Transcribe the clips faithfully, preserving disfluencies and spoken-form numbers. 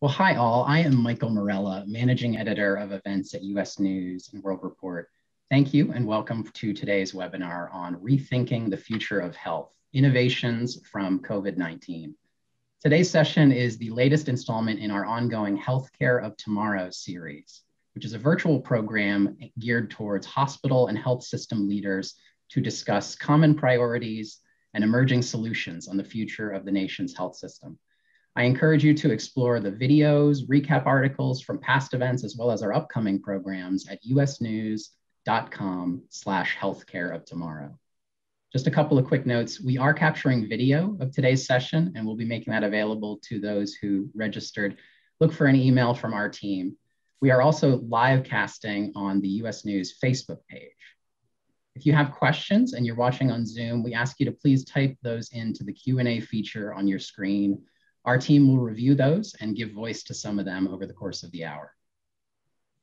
Well, hi all, I am Michael Morella, Managing Editor of Events at U S News and World Report. Thank you and welcome to today's webinar on Rethinking the Future of Health, Innovations from COVID nineteen. Today's session is the latest installment in our ongoing Healthcare of Tomorrow series, which is a virtual program geared towards hospital and health system leaders to discuss common priorities and emerging solutions on the future of the nation's health system. I encourage you to explore the videos, recap articles from past events, as well as our upcoming programs at u s news dot com slash healthcare of tomorrow. Just a couple of quick notes. We are capturing video of today's session, and we'll be making that available to those who registered. Look for an email from our team. We are also live casting on the U S News Facebook page. If you have questions and you're watching on Zoom, we ask you to please type those into the Q and A feature on your screen. Our team will review those and give voice to some of them over the course of the hour.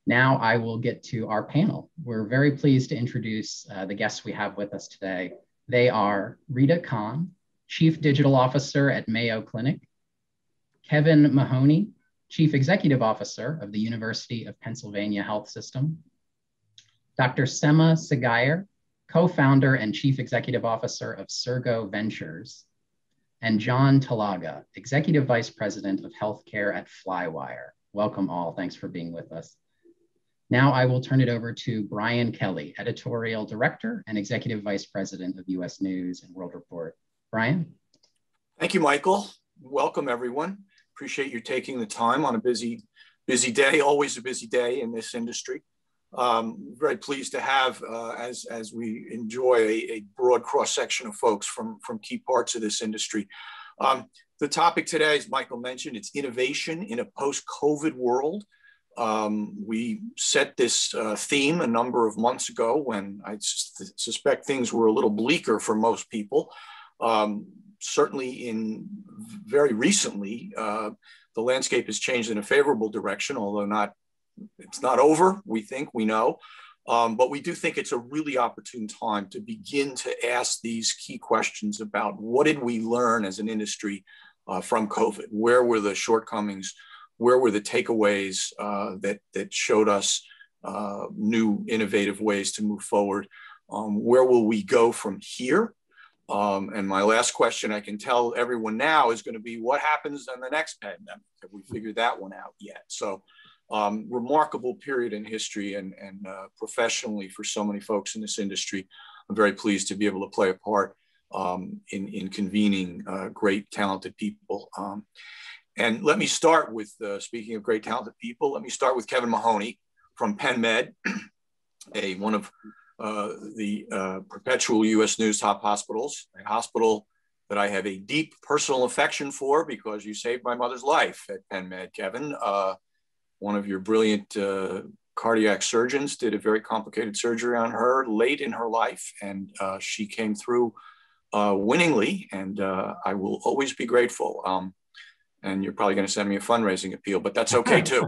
Now I will get to our panel. We're very pleased to introduce uh, the guests we have with us today. They are Rita Khan, Chief Digital Officer at Mayo Clinic, Kevin Mahoney, Chief Executive Officer of the University of Pennsylvania Health System, Doctor Sema Sgaier, Co-Founder and Chief Executive Officer of Surgo Ventures, and John Talaga, Executive Vice President of Healthcare at Flywire. Welcome all, thanks for being with us. Now I will turn it over to Brian Kelly, Editorial Director and Executive Vice President of U S News and World Report. Brian? Thank you, Michael. Welcome, everyone. Appreciate you taking the time on a busy, busy day, always a busy day in this industry. Um, very pleased to have, uh, as, as we enjoy a, a broad cross-section of folks from, from key parts of this industry. Um, the topic today, as Michael mentioned, it's innovation in a post-COVID world. Um, we set this uh, theme a number of months ago when I sus- suspect things were a little bleaker for most people. Um, certainly in very recently, uh, the landscape has changed in a favorable direction, although not, it's not over, we think, we know. Um, but we do think it's a really opportune time to begin to ask these key questions about what did we learn as an industry uh, from COVID? Where were the shortcomings? Where were the takeaways uh, that, that showed us uh, new innovative ways to move forward? Um, where will we go from here? Um, and my last question I can tell everyone now is gonna be what happens in the next pandemic? Have we figured that one out yet? So um, remarkable period in history and, and uh, professionally for so many folks in this industry. I'm very pleased to be able to play a part um, in, in convening uh, great talented people. Um, And let me start with, uh, speaking of great talented people, let me start with Kevin Mahoney from Penn Med, a, one of uh, the uh, perpetual U S News top hospitals, a hospital that I have a deep personal affection for because you saved my mother's life at Penn Med, Kevin. Uh, one of your brilliant uh, cardiac surgeons did a very complicated surgery on her late in her life, and uh, she came through uh, winningly, and uh, I will always be grateful. Um, And you're probably going to send me a fundraising appeal, but that's okay too.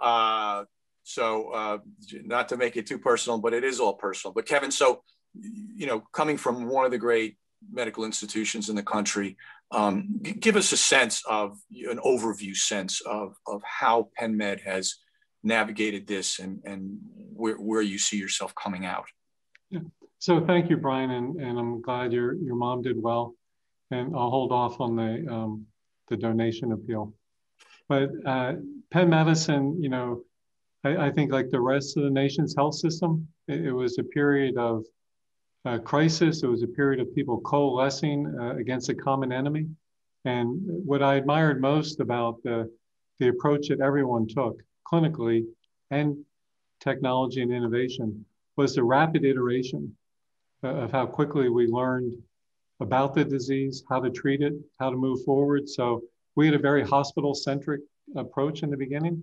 Uh, so uh, not to make it too personal, but it is all personal. But Kevin, so, you know, coming from one of the great medical institutions in the country, um, give us a sense of, an overview sense of, of how Penn Med has navigated this and, and where, where you see yourself coming out. Yeah. So thank you, Brian. And, and I'm glad your, your mom did well. And I'll hold off on the... Um, the donation appeal. But uh, Penn Medicine, you know, I, I think like the rest of the nation's health system, it, it was a period of uh, crisis. It was a period of people coalescing uh, against a common enemy. And what I admired most about the, the approach that everyone took clinically and technology and innovation was the rapid iteration of how quickly we learned about the disease, how to treat it, how to move forward. So we had a very hospital-centric approach in the beginning.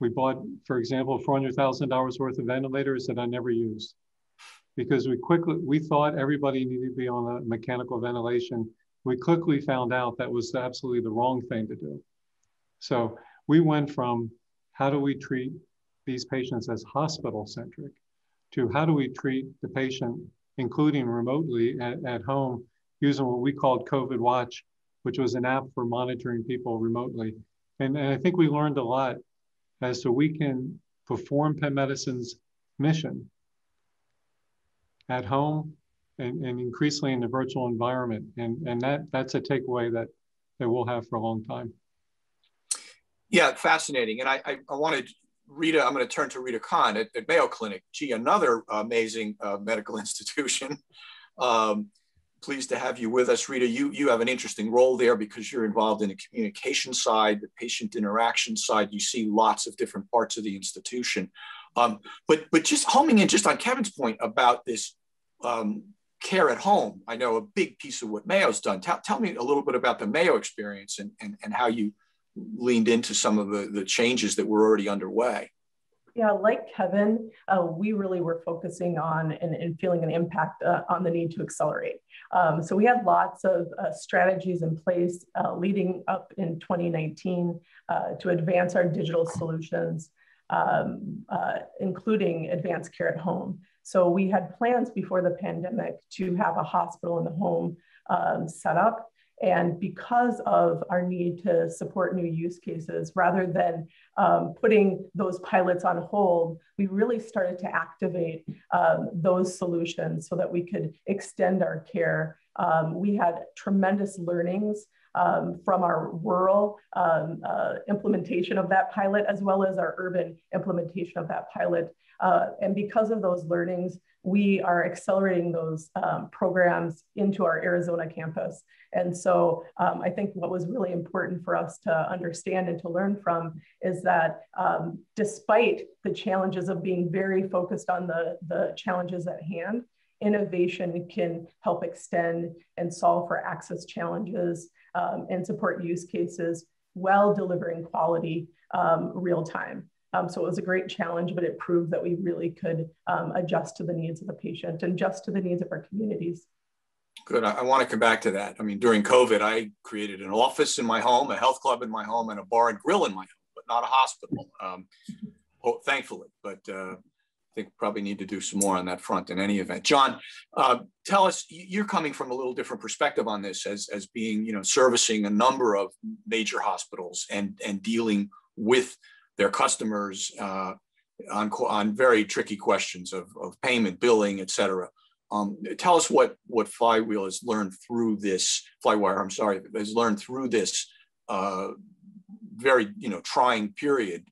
We bought, for example, four hundred thousand dollars worth of ventilators that I never used because we quickly, we thought everybody needed to be on a mechanical ventilation. We quickly found out that was absolutely the wrong thing to do. So we went from how do we treat these patients as hospital-centric to how do we treat the patient including remotely at, at home, using what we called COVID Watch, which was an app for monitoring people remotely. And, and I think we learned a lot as to we can perform Penn Medicine's mission at home and, and increasingly in the virtual environment. And, and that, that's a takeaway that, that we'll have for a long time. Yeah, fascinating. And I, I, I wanted Rita, I'm going to turn to Rita Khan at, at Mayo Clinic. Gee, another amazing uh, medical institution. Um, pleased to have you with us, Rita. You, you have an interesting role there because you're involved in the communication side, the patient interaction side. You see lots of different parts of the institution. Um, but, but just homing in just on Kevin's point about this um, care at home, I know a big piece of what Mayo's done. T- tell me a little bit about the Mayo experience and, and, and how you leaned into some of the, the changes that were already underway. Yeah, like Kevin, uh, we really were focusing on and, and feeling an impact uh, on the need to accelerate. Um, so we had lots of uh, strategies in place uh, leading up in twenty nineteen uh, to advance our digital solutions, um, uh, including advanced care at home. So we had plans before the pandemic to have a hospital in the home um, set up. And because of our need to support new use cases, rather than um, putting those pilots on hold, we really started to activate um, those solutions so that we could extend our care. Um, we had tremendous learnings um, from our rural um, uh, implementation of that pilot, as well as our urban implementation of that pilot. Uh, and because of those learnings, we are accelerating those um, programs into our Arizona campus. And so um, I think what was really important for us to understand and to learn from is that um, despite the challenges of being very focused on the, the challenges at hand, innovation can help extend and solve for access challenges um, and support use cases while delivering quality um, real time. Um, so it was a great challenge, but it proved that we really could um, adjust to the needs of the patient and adjust to the needs of our communities. Good. I, I want to come back to that. I mean, during COVID, I created an office in my home, a health club in my home, and a bar and grill in my home, but not a hospital, um, oh, thankfully. But uh, I think we probably need to do some more on that front in any event. John, uh, tell us, you're coming from a little different perspective on this as, as being, you know, servicing a number of major hospitals and, and dealing with their customers uh, on, on very tricky questions of, of payment, billing, et cetera. Um, tell us what, what Flywire has learned through this, Flywire, I'm sorry, has learned through this uh, very you know trying period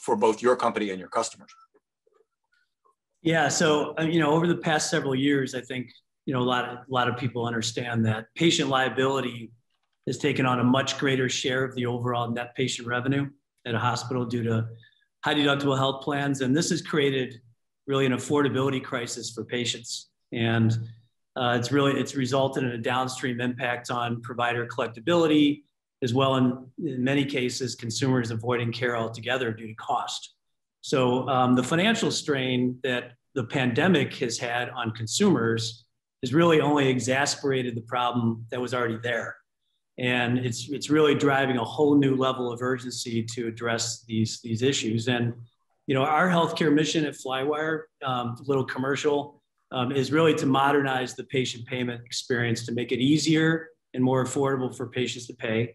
for both your company and your customers. Yeah, so you know over the past several years, I think you know a lot of, a lot of people understand that patient liability has taken on a much greater share of the overall net patient revenue at a hospital due to high deductible health plans. And this has created really an affordability crisis for patients. And uh, it's really, it's resulted in a downstream impact on provider collectability, as well in, in many cases, consumers avoiding care altogether due to cost. So um, the financial strain that the pandemic has had on consumers has really only exacerbated the problem that was already there. And it's it's really driving a whole new level of urgency to address these these issues. And you know our healthcare mission at Flywire, um, little commercial, um, is really to modernize the patient payment experience to make it easier and more affordable for patients to pay,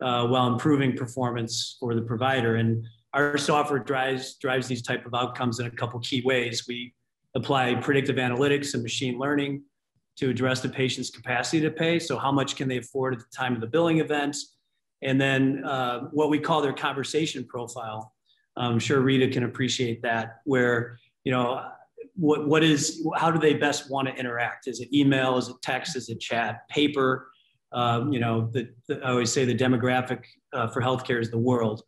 uh, while improving performance for the provider. And our software drives drives these type of outcomes in a couple key ways. We apply predictive analytics and machine learning to address the patient's capacity to pay. So how much can they afford at the time of the billing event? And then uh, what we call their conversation profile. I'm sure Rita can appreciate that, where, you know, what what is, how do they best want to interact? Is it email, is it text, is it chat, paper? Um, you know, the, the, I always say the demographic uh, for healthcare is the world.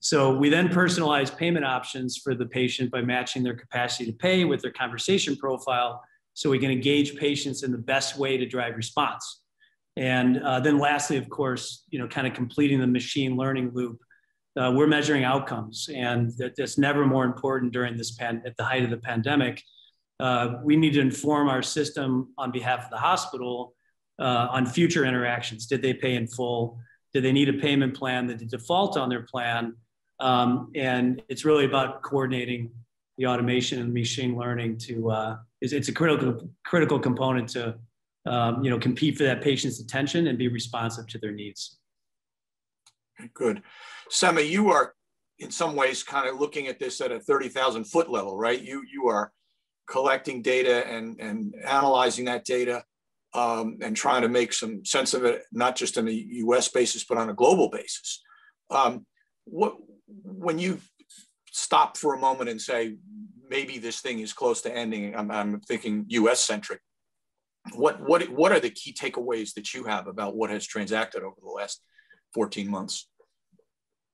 So we then personalize payment options for the patient by matching their capacity to pay with their conversation profile, so we can engage patients in the best way to drive response. And uh, then lastly, of course, you know, kind of completing the machine learning loop, uh, we're measuring outcomes. And that, that's never more important during this pan at the height of the pandemic. Uh, we need to inform our system on behalf of the hospital uh, on future interactions. Did they pay in full? Did they need a payment plan? Did they default on their plan? Um, and it's really about coordinating the automation and machine learning to, uh, is it's a critical critical component to um, you know compete for that patient's attention and be responsive to their needs. Good. Sema, you are in some ways kind of looking at this at a thirty thousand foot level, right? You, you are collecting data and, and analyzing that data um, and trying to make some sense of it, not just on a U S basis, but on a global basis. Um, what, when you stop for a moment and say, maybe this thing is close to ending, I'm, I'm thinking U S centric, what, what, what are the key takeaways that you have about what has transacted over the last fourteen months?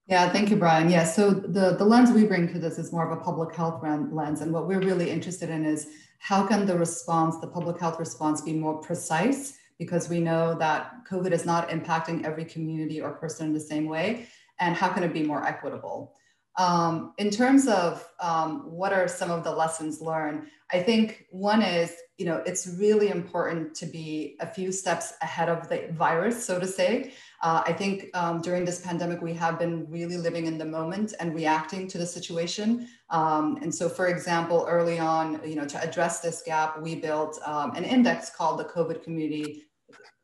Yeah, thank you, Brian. Yeah, so the, the lens we bring to this is more of a public health lens. And what we're really interested in is how can the response, the public health response, be more precise? Because we know that COVID is not impacting every community or person in the same way. And how can it be more equitable? Um, in terms of um, what are some of the lessons learned, I think one is, you know, it's really important to be a few steps ahead of the virus, so to say. Uh, I think um, during this pandemic, we have been really living in the moment and reacting to the situation. Um, and so, for example, early on, you know, to address this gap, we built um, an index called the COVID Community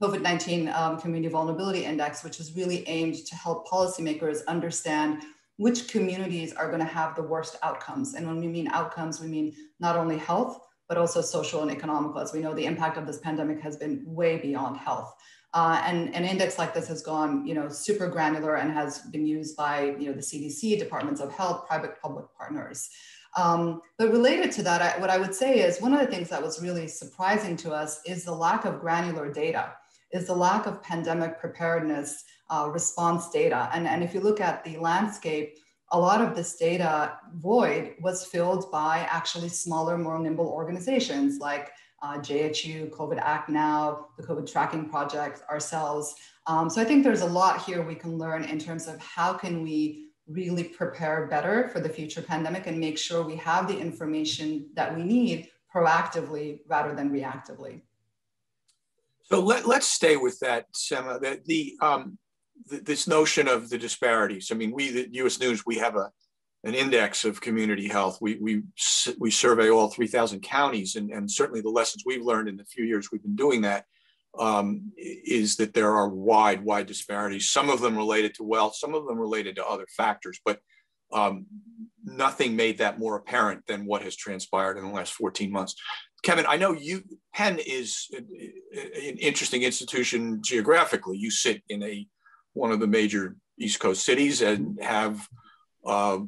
COVID nineteen um, Community Vulnerability Index, which is really aimed to help policymakers understand which communities are going to have the worst outcomes. And when we mean outcomes, we mean not only health, but also social and economical. As we know, the impact of this pandemic has been way beyond health. Uh, and an index like this has gone, you know, super granular and has been used by, you know, the C D C, departments of health, private public partners. Um, but related to that, I, what I would say is one of the things that was really surprising to us is the lack of granular data, is the lack of pandemic preparedness uh, response data. And, and if you look at the landscape, a lot of this data void was filled by actually smaller, more nimble organizations like uh, J H U, COVID Act Now, the COVID Tracking Project, ourselves. Um, so I think there's a lot here we can learn in terms of how can we really prepare better for the future pandemic and make sure we have the information that we need proactively rather than reactively. So let, let's stay with that, Sema, the, the, um, the, this notion of the disparities. I mean, we at U S News, we have a, an index of community health. We, we, we survey all three thousand counties, and, and certainly the lessons we've learned in the few years we've been doing that um, is that there are wide, wide disparities, some of them related to wealth, some of them related to other factors, but um, nothing made that more apparent than what has transpired in the last fourteen months. Kevin, I know you, Penn is an interesting institution geographically. You sit in a one of the major East Coast cities and have uh,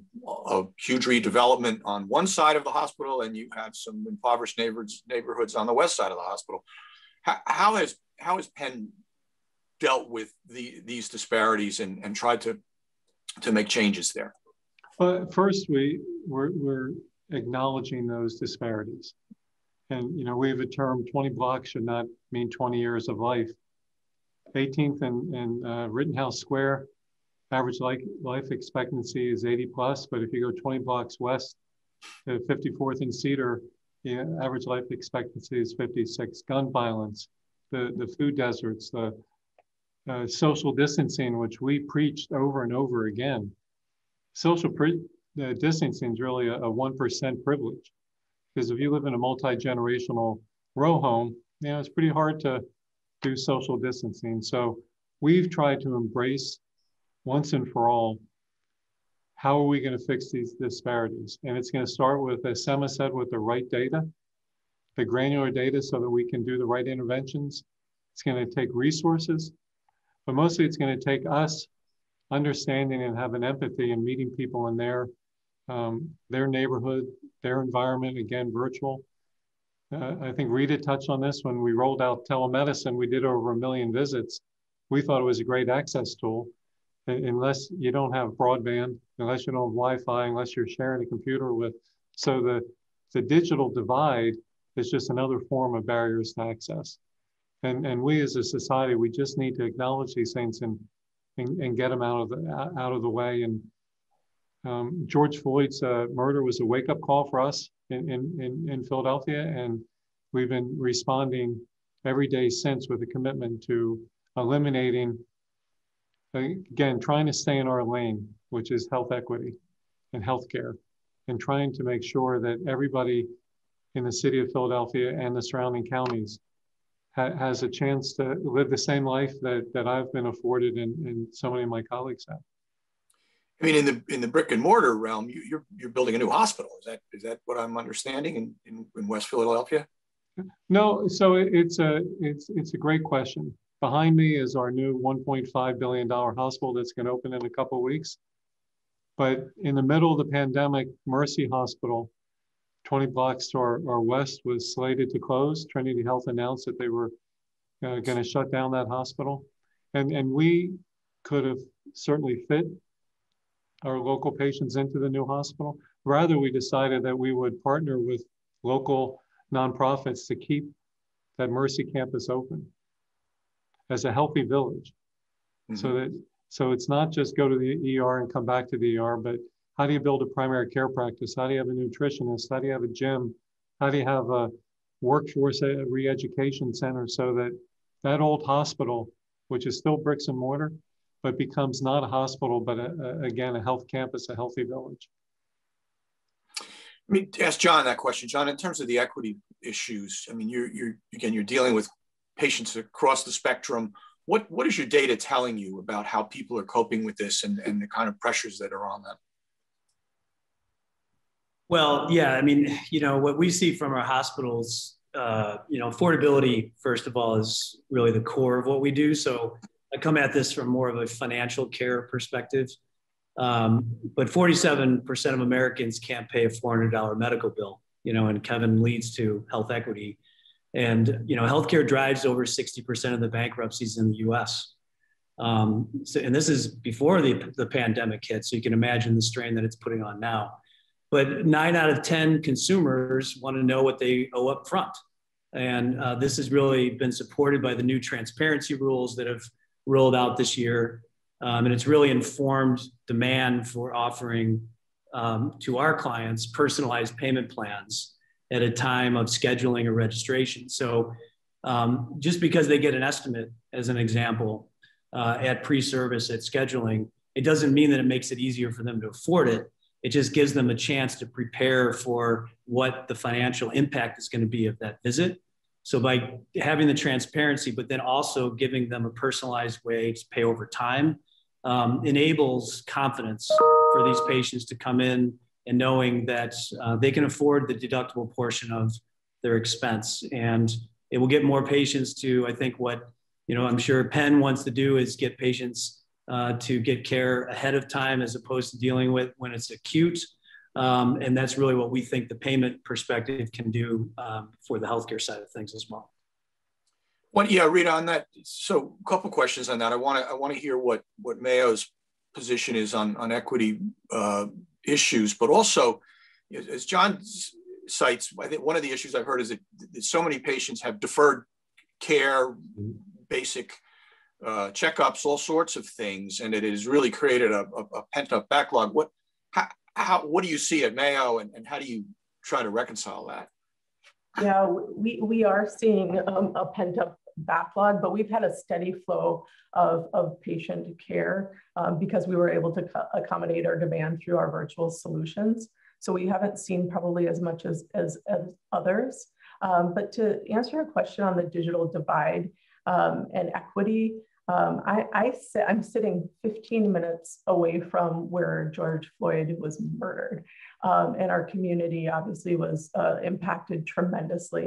a huge redevelopment on one side of the hospital, and you have some impoverished neighborhoods neighborhoods on the west side of the hospital. How, how has how has Penn dealt with the, these disparities and, and tried to to make changes there? Well, first, we we're, we're acknowledging those disparities. And, you know, we have a term, twenty blocks should not mean twenty years of life. eighteenth and, and uh, Rittenhouse Square, average life, life expectancy is eighty plus, but if you go twenty blocks west to fifty-fourth and Cedar, the yeah, average life expectancy is fifty-six. Gun violence, the, the food deserts, the uh, social distancing, which we preached over and over again. Social pre uh, distancing is really a, a one percent privilege. Because if you live in a multi-generational row home, you know, it's pretty hard to do social distancing. So we've tried to embrace once and for all, how are we going to fix these disparities? And it's going to start with, as Sema said, with the right data, the granular data so that we can do the right interventions. It's going to take resources, but mostly it's going to take us understanding and having empathy and meeting people in their Um, their neighborhood, their environment, again, virtual. Uh, I think Rita touched on this when we rolled out telemedicine, we did over a million visits. We thought it was a great access tool. And unless you don't have broadband, unless you don't have Wi-Fi, unless you're sharing a computer with. So the, the digital divide is just another form of barriers to access. And, and we as a society, we just need to acknowledge these things and, and, and get them out of the, out of the way. And Um, George Floyd's uh, murder was a wake-up call for us in, in, in Philadelphia, and we've been responding every day since with a commitment to eliminating, again, trying to stay in our lane, which is health equity and healthcare, and trying to make sure that everybody in the city of Philadelphia and the surrounding counties ha has a chance to live the same life that, that I've been afforded and, and so many of my colleagues have. I mean, in the in the brick and mortar realm, you, you're you're building a new hospital. Is that is that what I'm understanding in, in, in West Philadelphia? No, so it, it's a it's it's a great question. Behind me is our new one point five billion dollar hospital that's going to open in a couple of weeks. But in the middle of the pandemic, Mercy Hospital, twenty blocks to our, our west, was slated to close. Trinity Health announced that they were uh, going to shut down that hospital, and and we could have certainly fit our local patients into the new hospital. Rather, we decided that we would partner with local nonprofits to keep that Mercy campus open as a healthy village. Mm-hmm. So that so it's not just go to the E R and come back to the E R, but how do you build a primary care practice? How do you have a nutritionist? How do you have a gym? How do you have a workforce re-education center so that that old hospital, which is still bricks and mortar, but becomes not a hospital, but a, a, again, a health campus, a healthy village. I mean, to ask John that question, John, in terms of the equity issues, I mean, you're, you're, again, you're dealing with patients across the spectrum. What, what is your data telling you about how people are coping with this and, and the kind of pressures that are on them? Well, yeah, I mean, you know, what we see from our hospitals, uh, you know, affordability, first of all, is really the core of what we do. So I come at this from more of a financial care perspective, um, but forty-seven percent of Americans can't pay a four hundred dollar medical bill, you know, and Kevin leads to health equity. And, you know, healthcare drives over sixty percent of the bankruptcies in the U S. Um, so, and this is before the, the pandemic hit, so you can imagine the strain that it's putting on now. But nine out of ten consumers want to know what they owe up front. And uh, this has really been supported by the new transparency rules that have rolled out this year, um, and it's really informed demand for offering um, to our clients personalized payment plans at a time of scheduling or registration. So um, just because they get an estimate, as an example, uh, at pre-service, at scheduling, it doesn't mean that it makes it easier for them to afford it. It just gives them a chance to prepare for what the financial impact is going to be of that visit. So by having the transparency, but then also giving them a personalized way to pay over time, um, enables confidence for these patients to come in and knowing that uh, they can afford the deductible portion of their expense. And it will get more patients to, I think what, you know, I'm sure Penn wants to do is get patients uh, to get care ahead of time as opposed to dealing with when it's acute. Um, and that's really what we think the payment perspective can do um, for the healthcare side of things as well. Well, yeah, Rita, on that. So, a couple questions on that. I want to I want to hear what what Mayo's position is on on equity uh, issues, but also, as John cites, I think one of the issues I've heard is that, that so many patients have deferred care, basic uh, checkups, all sorts of things, and it has really created a, a, a pent up backlog. What how, How, what do you see at Mayo, and, and how do you try to reconcile that? Yeah, we, we are seeing um, a pent-up backlog, but we've had a steady flow of, of patient care um, because we were able to accommodate our demand through our virtual solutions. So we haven't seen probably as much as, as, as others. Um, but to answer your question on the digital divide um, and equity, Um, I, I sit, I'm sitting fifteen minutes away from where George Floyd was murdered, um, and our community obviously was uh, impacted tremendously,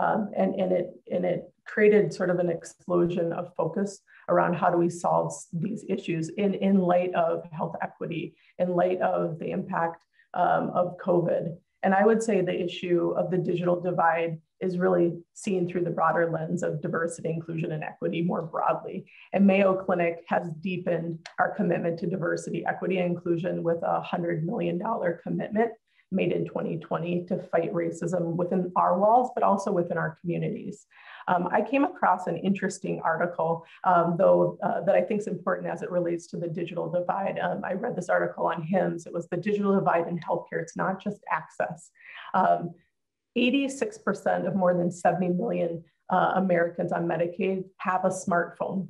um, and, and, it, and it created sort of an explosion of focus around how do we solve these issues in, in light of health equity, in light of the impact um, of COVID. And I would say the issue of the digital divide is really seen through the broader lens of diversity, inclusion, and equity more broadly. And Mayo Clinic has deepened our commitment to diversity, equity, and inclusion with a one hundred million dollar commitment made in twenty twenty to fight racism within our walls, but also within our communities. Um, I came across an interesting article, um, though, uh, that I think is important as it relates to the digital divide. Um, I read this article on HIMSS. It was the digital divide in healthcare. It's not just access. Um, eighty-six percent of more than seventy million uh, Americans on Medicaid have a smartphone.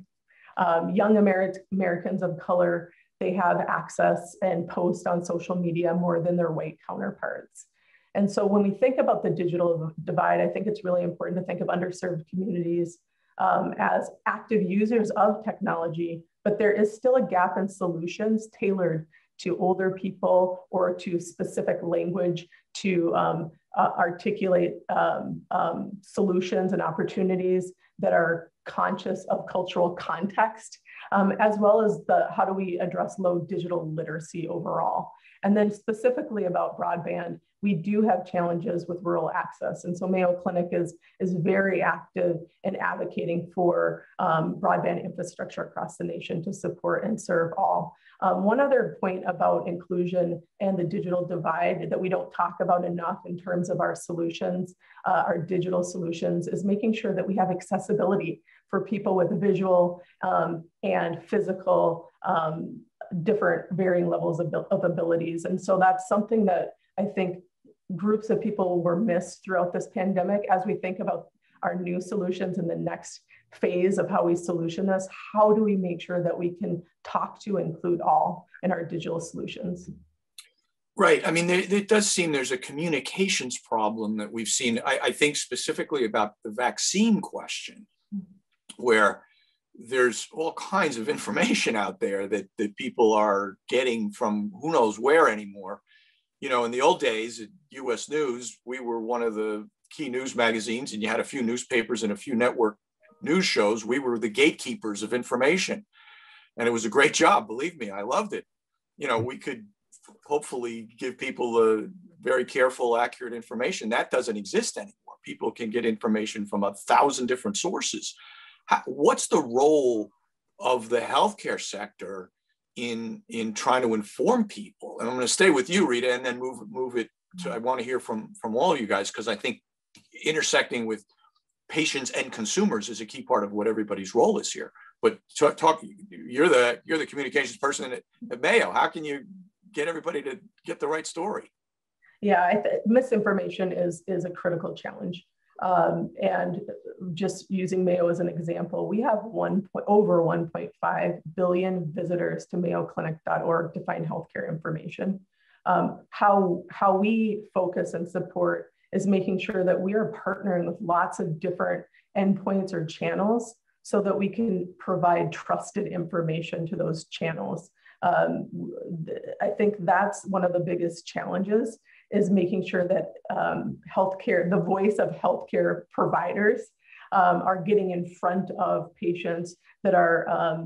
Um, young Ameri- Americans of color, they have access and post on social media more than their white counterparts. And so when we think about the digital divide, I think it's really important to think of underserved communities um, as active users of technology, but there is still a gap in solutions tailored to older people or to specific language to um, uh, articulate um, um, solutions and opportunities that are conscious of cultural context, um, as well as the how do we address low digital literacy overall. And then specifically about broadband, we do have challenges with rural access. And so Mayo Clinic is, is very active in advocating for um, broadband infrastructure across the nation to support and serve all. Um, one other point about inclusion and the digital divide that we don't talk about enough in terms of our solutions, uh, our digital solutions, is making sure that we have accessibility for people with visual um, and physical um, different varying levels of, of abilities. And so that's something that I think groups of people were missed throughout this pandemic. As we think about our new solutions in the next phase of how we solution this, how do we make sure that we can talk to include all in our digital solutions? Right. I mean, there, it does seem there's a communications problem that we've seen. I, I think specifically about the vaccine question, where there's all kinds of information out there that, that people are getting from who knows where anymore. You know, in the old days at U S News, we were one of the key news magazines, and you had a few newspapers and a few network news shows. We were the gatekeepers of information. And it was a great job, believe me, I loved it. You know, we could hopefully give people a very careful, accurate information. That doesn't exist anymore. People can get information from a thousand different sources. How, what's the role of the healthcare sector in in trying to inform people? And I'm going to stay with you, Rita, and then move move it to, I want to hear from from all of you guys, because I think intersecting with patients and consumers is a key part of what everybody's role is here. But talk, talk you're the you're the communications person at, at Mayo. How can you get everybody to get the right story? Yeah, I th misinformation is is a critical challenge. Um, and just using Mayo as an example, we have one, over one point five billion visitors to mayo clinic dot org to find healthcare information. Um, how, how we focus and support is making sure that we are partnering with lots of different endpoints or channels so that we can provide trusted information to those channels. Um, I think that's one of the biggest challenges, is making sure that um, healthcare, the voice of healthcare providers um, are getting in front of patients that are, um,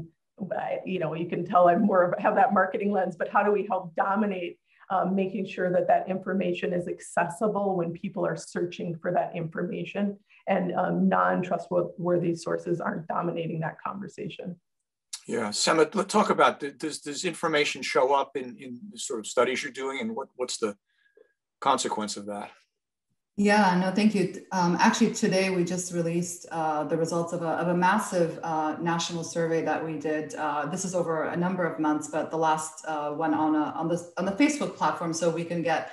you know, you can tell I'm more of, have that marketing lens, but how do we help dominate um, making sure that that information is accessible when people are searching for that information, and um, non-trustworthy sources aren't dominating that conversation. Yeah, Sema, let's talk about, does, does information show up in, in the sort of studies you're doing, and what, what's the consequence of that? Yeah, no, thank you. Um, actually, today we just released uh, the results of a, of a massive uh, national survey that we did. Uh, this is over a number of months, but the last uh, one on, a, on, this, on the Facebook platform, so we can get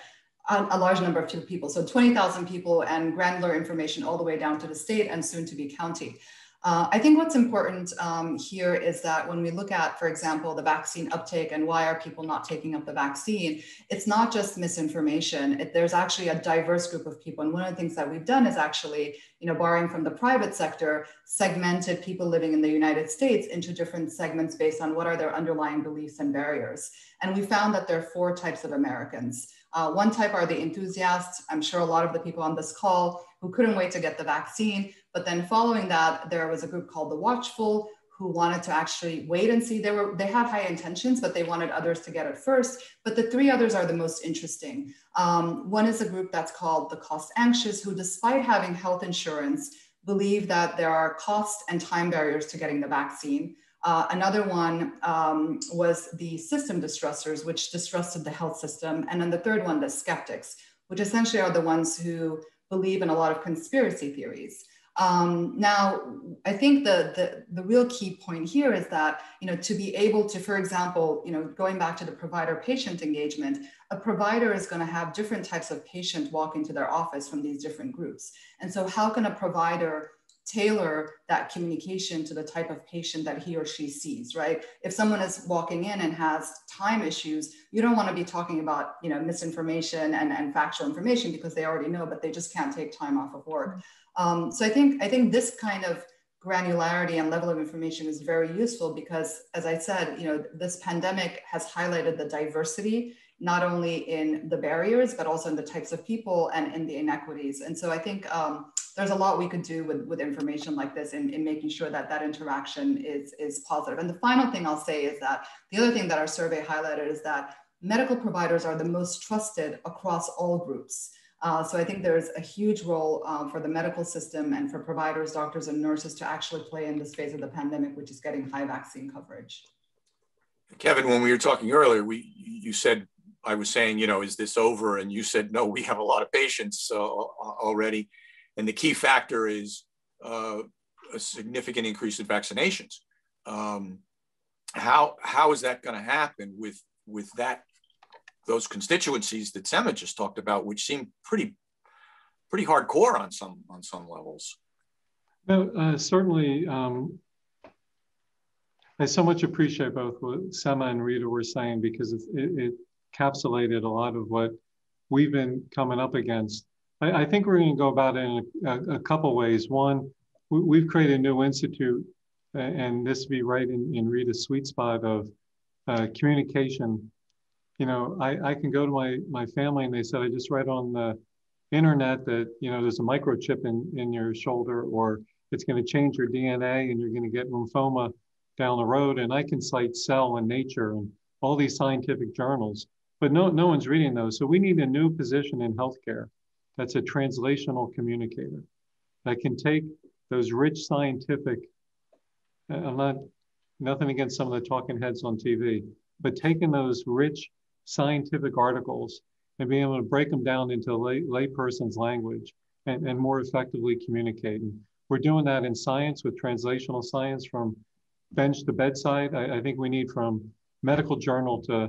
a, a large number of people. So twenty thousand people, and granular information all the way down to the state and soon to be county. Uh, I think what's important um, here is that when we look at, for example, the vaccine uptake and why are people not taking up the vaccine, it's not just misinformation. It, there's actually a diverse group of people. And one of the things that we've done is actually, you know, borrowing from the private sector, segmented people living in the United States into different segments based on what are their underlying beliefs and barriers. And we found that there are four types of Americans. Uh, one type are the enthusiasts. I'm sure a lot of the people on this call who couldn't wait to get the vaccine. But then following that, there was a group called the Watchful, who wanted to actually wait and see. They were they had high intentions, but they wanted others to get it first. But the three others are the most interesting. Um, one is a group that's called the cost anxious, who, despite having health insurance, believe that there are cost and time barriers to getting the vaccine. Uh, another one um, was the system distrusters, which distrusted the health system. And then the third one, the skeptics, which essentially are the ones who believe in a lot of conspiracy theories. Um, now, I think the, the, the real key point here is that, you know, to be able to, for example, you know, going back to the provider-patient engagement, a provider is going to have different types of patient walk into their office from these different groups. And so how can a provider tailor that communication to the type of patient that he or she sees, right? If someone is walking in and has time issues, you don't want to be talking about, you know, misinformation and, and factual information, because they already know, but they just can't take time off of work. Um, so I think, I think this kind of granularity and level of information is very useful because, as I said, you know, this pandemic has highlighted the diversity, not only in the barriers, but also in the types of people and in the inequities. And so I think um, there's a lot we could do with, with information like this in, in making sure that that interaction is, is positive. And the final thing I'll say is that the other thing that our survey highlighted is that medical providers are the most trusted across all groups. Uh, so I think there's a huge role um, for the medical system and for providers, doctors, and nurses to actually play in this phase of the pandemic, which is getting high vaccine coverage. Kevin, when we were talking earlier, we you said, I was saying, you know, is this over? And you said, no, we have a lot of patients uh, already. And the key factor is uh, a significant increase in vaccinations. Um, how, how is that going to happen with, with that, those constituencies that Sema just talked about, which seem pretty, pretty hardcore on some, on some levels? No, uh, certainly, um, I so much appreciate both what Sema and Rita were saying, because it, it encapsulated a lot of what we've been coming up against. I, I think we're going to go about it in a, a, a couple ways. One, we, we've created a new institute, and this would be right in, in Rita's sweet spot of uh, communication. You know, I, I can go to my, my family and they said, I just read on the internet that, you know, there's a microchip in, in your shoulder, or it's going to change your D N A and you're going to get lymphoma down the road. And I can cite Cell and Nature and all these scientific journals, but no, no one's reading those. So we need a new position in healthcare that's a translational communicator that can take those rich scientific, I'm not, nothing against some of the talking heads on T V, but taking those rich scientific articles and being able to break them down into lay, lay person's language and, and more effectively communicating. We're doing that in science with translational science from bench to bedside. I, I think we need from medical journal to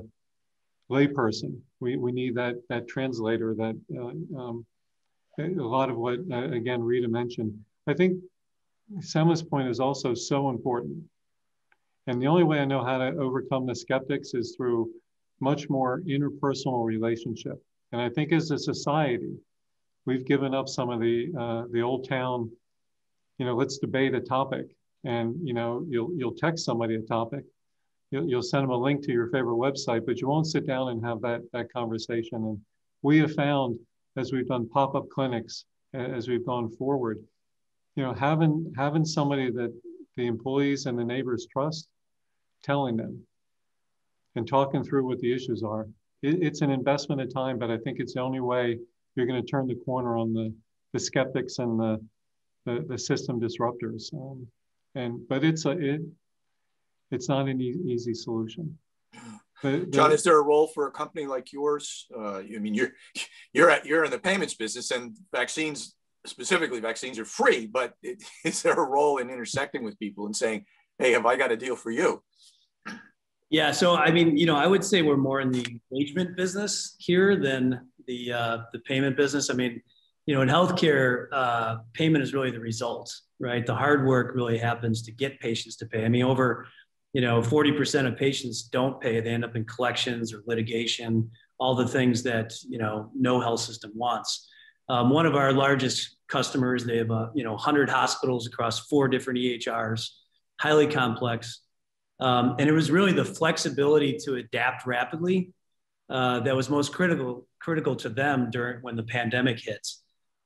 layperson. We, we need that, that translator that uh, um, a lot of what, uh, again, Rita mentioned. I think Sema's point is also so important. And the only way I know how to overcome the skeptics is through much more interpersonal relationship. And I think as a society, we've given up some of the uh, the old town, you know, let's debate a topic. And, you know, you'll, you'll text somebody a topic, you'll, you'll send them a link to your favorite website, but you won't sit down and have that, that conversation. And we have found, as we've done pop-up clinics, as we've gone forward, you know, having, having somebody that the employees and the neighbors trust, telling them and talking through what the issues are. It, it's an investment of time, but I think it's the only way you're going to turn the corner on the, the skeptics and the, the, the system disruptors. Um, and but it's a it, it's not an e easy solution. But, John, is there a role for a company like yours? Uh, I mean, you're you're at you're in the payments business, and vaccines. Specifically, vaccines are free, but it, is there a role in intersecting with people and saying, hey, have I got a deal for you? Yeah, so I mean, you know, I would say we're more in the engagement business here than the, uh, the payment business. I mean, you know, in healthcare, uh, payment is really the result, right? The hard work really happens to get patients to pay. I mean, over, you know, forty percent of patients don't pay. They end up in collections or litigation, all the things that, you know, no health system wants. Um, one of our largest customers, they have uh, you know, one hundred hospitals across four different E H Rs, highly complex. Um, and it was really the flexibility to adapt rapidly uh, that was most critical, critical to them during when the pandemic hit.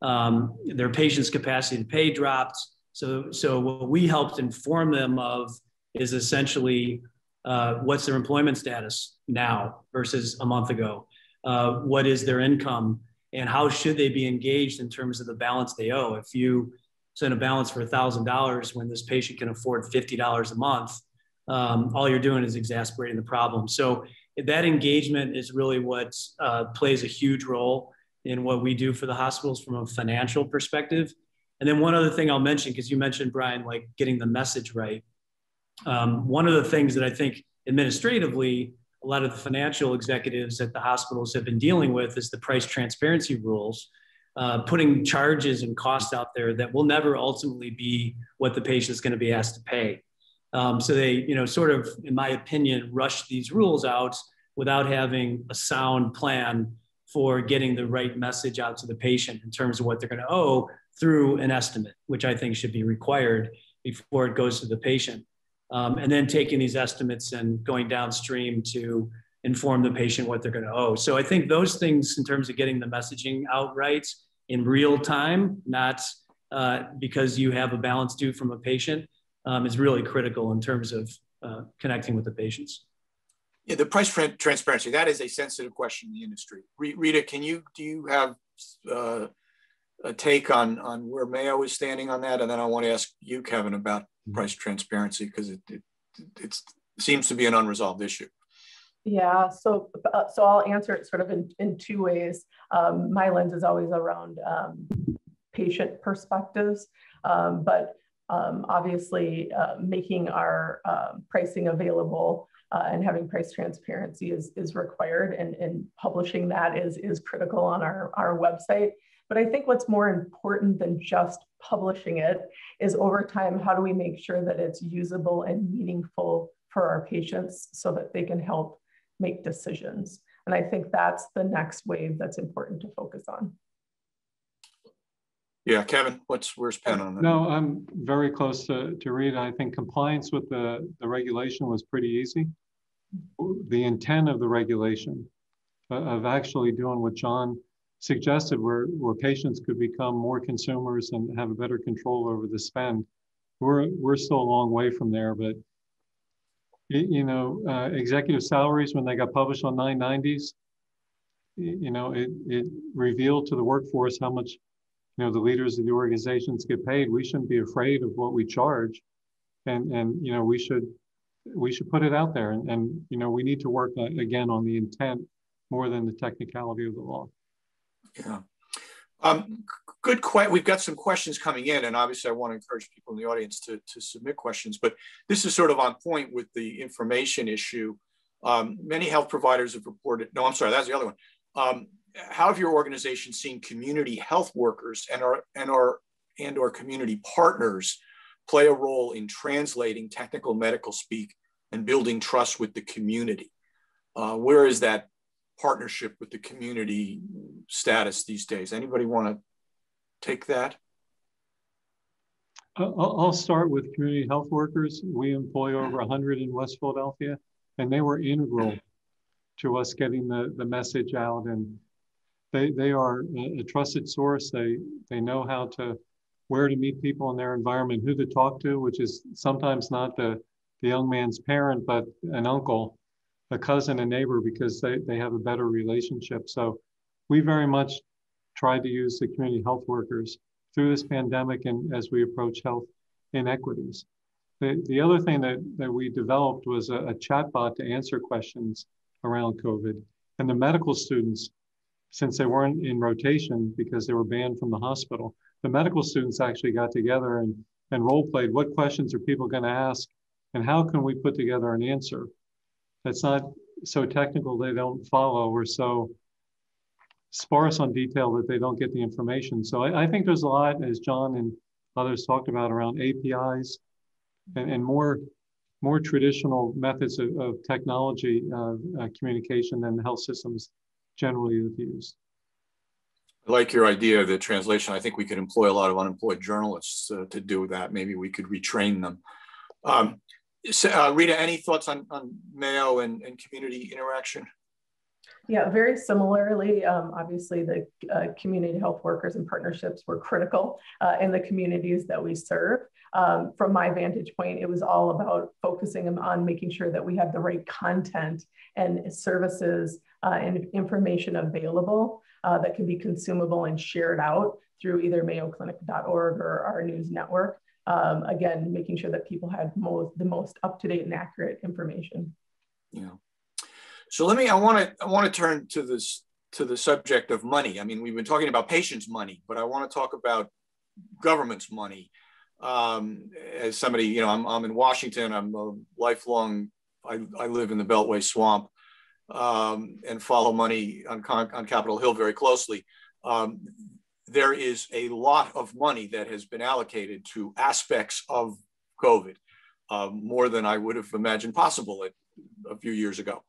Um, their patients' capacity to pay dropped. So, so what we helped inform them of is essentially uh, what's their employment status now versus a month ago? Uh, what is their income? And how should they be engaged in terms of the balance they owe? If you send a balance for one thousand dollars when this patient can afford fifty dollars a month, um, all you're doing is exacerbating the problem. So that engagement is really what uh, plays a huge role in what we do for the hospitals from a financial perspective. And then one other thing I'll mention, because you mentioned, Brian, like getting the message right. Um, one of the things that I think administratively a lot of the financial executives at the hospitals have been dealing with is the price transparency rules, uh, putting charges and costs out there that will never ultimately be what the patient's going to be asked to pay. Um, so they, you know, sort of, in my opinion, rushed these rules out without having a sound plan for getting the right message out to the patient in terms of what they're going to owe through an estimate, which I think should be required before it goes to the patient. Um, and then taking these estimates and going downstream to inform the patient what they're going to owe. So I think those things in terms of getting the messaging out right in real time, not uh, because you have a balance due from a patient, um, is really critical in terms of uh, connecting with the patients. Yeah, the price transparency, that is a sensitive question in the industry. Rita, can you, do you have uh, a take on, on where Mayo is standing on that? And then I want to ask you, Kevin, about price transparency, because it, it it's, seems to be an unresolved issue. Yeah, so uh, so I'll answer it sort of in, in two ways. Um, my lens is always around um, patient perspectives, um, but um, obviously uh, making our uh, pricing available uh, and having price transparency is, is required, and, and publishing that is, is critical on our, our website. But I think what's more important than just publishing it is, over time, how do we make sure that it's usable and meaningful for our patients so that they can help make decisions? And I think that's the next wave that's important to focus on. Yeah, Kevin, what's, where's Penn on that? No, I'm very close to, to Rita. I think compliance with the, the regulation was pretty easy. The intent of the regulation, uh, of actually doing what John suggested, where, where patients could become more consumers and have a better control over the spend, we're, we're still a long way from there. But you know, uh, executive salaries, when they got published on nine ninety s, you know, it, it revealed to the workforce how much, you know, the leaders of the organizations get paid. We shouldn't be afraid of what we charge. And, and you know, we should, we should put it out there. And, and you know, we need to work, uh, again, on the intent more than the technicality of the law. Yeah. Um, good question. We've got some questions coming in, and obviously I want to encourage people in the audience to, to submit questions, but this is sort of on point with the information issue. Um, many health providers have reported, no, I'm sorry, that's the other one. Um, how have your organization seen community health workers and our, and our, and our community partners play a role in translating technical medical speak and building trust with the community? Uh, where is that partnership with the community status these days? Anybody want to take that? I'll start with community health workers. We employ over one hundred in West Philadelphia, and they were integral to us getting the, the message out. And they, they are a trusted source. They, they know how to, where to meet people in their environment, who to talk to, which is sometimes not the, the young man's parent, but an uncle, a cousin, a neighbor, because they, they have a better relationship. So we very much tried to use the community health workers through this pandemic and as we approach health inequities. The, the other thing that, that we developed was a, a chatbot to answer questions around COVID. And the medical students, since they weren't in rotation because they were banned from the hospital, the medical students actually got together and, and role played. What questions are people going to ask, and how can we put together an answer that's not so technical they don't follow, or so sparse on detail that they don't get the information? So I, I think there's a lot, as John and others talked about, around A P Is and, and more, more traditional methods of, of technology uh, uh, communication than health systems generally have used. I like your idea of the translation. I think we could employ a lot of unemployed journalists uh, to do that. Maybe we could retrain them. Um, So, uh, Rita, any thoughts on, on Mayo and, and community interaction? Yeah, very similarly, um, obviously the uh, community health workers and partnerships were critical uh, in the communities that we serve. Um, from my vantage point, it was all about focusing on making sure that we have the right content and services uh, and information available uh, that can be consumable and shared out through either mayo clinic dot org or our news network. Um, again, making sure that people had most, the most up-to-date and accurate information. Yeah. So let me, I want to, I want to turn to this, to the subject of money. I mean, we've been talking about patients' money, but I want to talk about government's money. Um, as somebody, you know, I'm, I'm in Washington, I'm a lifelong, I, I live in the Beltway swamp um, and follow money on, on Capitol Hill very closely. Um, there is a lot of money that has been allocated to aspects of COVID, uh, more than I would have imagined possible a, a few years ago.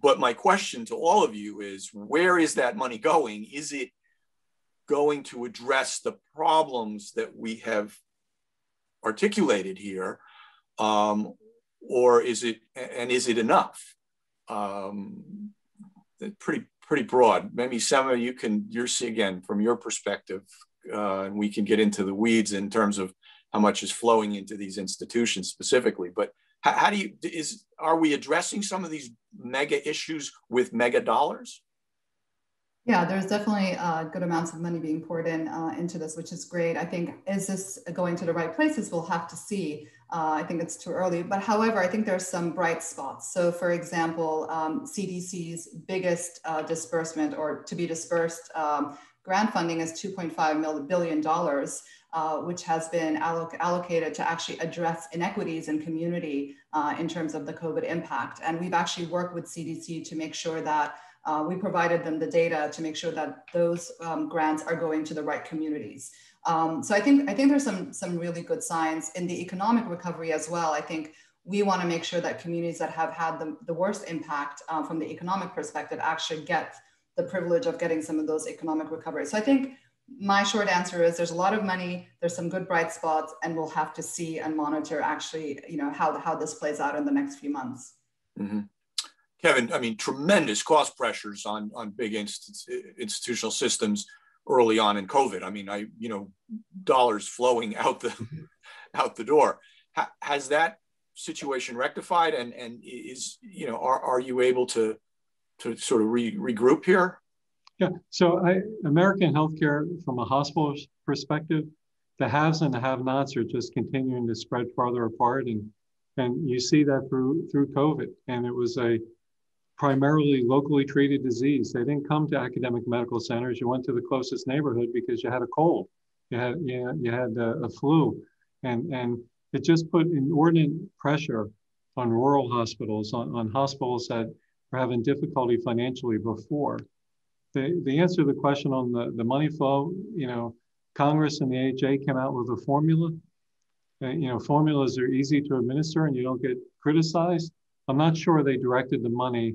But my question to all of you is, where is that money going? Is it going to address the problems that we have articulated here? Um, or is it, and is it enough? Um, pretty, pretty broad. Maybe Sema, you can, you're see again, from your perspective, uh, and we can get into the weeds in terms of how much is flowing into these institutions specifically, but how, how do you, is, are we addressing some of these mega issues with mega dollars? Yeah, there's definitely uh, good amounts of money being poured in uh, into this, which is great. I think, is this going to the right places? We'll have to see. Uh, I think it's too early, but however, I think there's some bright spots. So for example, um, C D C's biggest uh, disbursement or to be dispersed um, grant funding is two point five billion dollars, uh, which has been alloc allocated to actually address inequities in community uh, in terms of the COVID impact. And we've actually worked with C D C to make sure that Uh, we provided them the data to make sure that those um, grants are going to the right communities. Um, so I think I think there's some some really good signs in the economic recovery as well. I think we want to make sure that communities that have had the, the worst impact uh, from the economic perspective actually get the privilege of getting some of those economic recoveries. So I think my short answer is there's a lot of money, there's some good bright spots, and we'll have to see and monitor actually, you know, how how this plays out in the next few months. Mm-hmm. Kevin, I mean, tremendous cost pressures on, on big inst institutional systems early on in COVID. I mean, I, you know, dollars flowing out the, out the door. Ha has that situation rectified? And, and is, you know, are, are you able to, to sort of re regroup here? Yeah, so I, American healthcare from a hospital perspective, the haves and the have-nots are just continuing to spread farther apart. And, and you see that through, through COVID. And it was a primarily locally treated disease. They didn't come to academic medical centers. You went to the closest neighborhood because you had a cold, you had, you had, you had a, a flu. And, and it just put inordinate pressure on rural hospitals, on, on hospitals that were having difficulty financially before. The, the answer to the question on the, the money flow, you know, Congress and the A H A came out with a formula. Uh, you know, formulas are easy to administer and you don't get criticized. I'm not sure they directed the money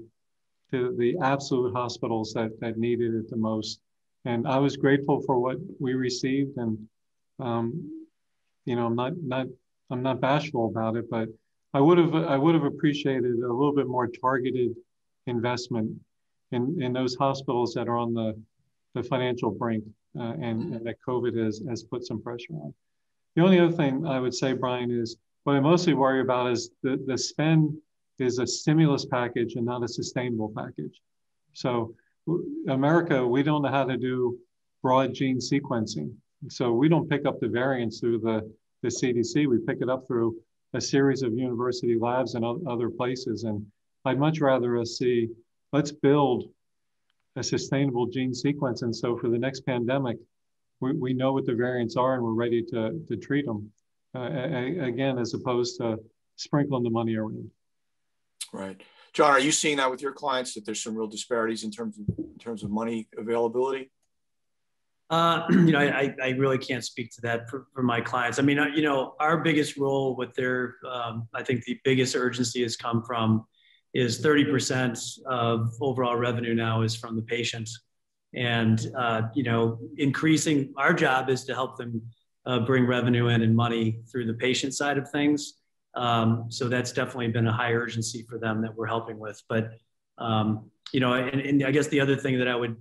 to the absolute hospitals that, that needed it the most. And I was grateful for what we received. And, um, you know, I'm not, not, I'm not bashful about it, but I would have, I would have appreciated a little bit more targeted investment in, in those hospitals that are on the, the financial brink uh, and, and that COVID has, has put some pressure on. The only other thing I would say, Brian, is what I mostly worry about is the, the spend is a stimulus package and not a sustainable package. So America, we don't know how to do broad gene sequencing. So we don't pick up the variants through the, the C D C. We pick it up through a series of university labs and other places. And I'd much rather us see, let's build a sustainable gene sequence. And so for the next pandemic, we, we know what the variants are and we're ready to, to treat them, uh, a, again, as opposed to sprinkling the money around. Right. John, are you seeing that with your clients, that there's some real disparities in terms of, in terms of money availability? Uh, you know, I, I really can't speak to that for, for my clients. I mean, you know, our biggest role with their, um, I think the biggest urgency has come from is thirty percent of overall revenue now is from the patients. And, uh, you know, increasing our job is to help them uh, bring revenue in and money through the patient side of things. Um, so that's definitely been a high urgency for them that we're helping with. But, um, you know, and, and I guess the other thing that I would,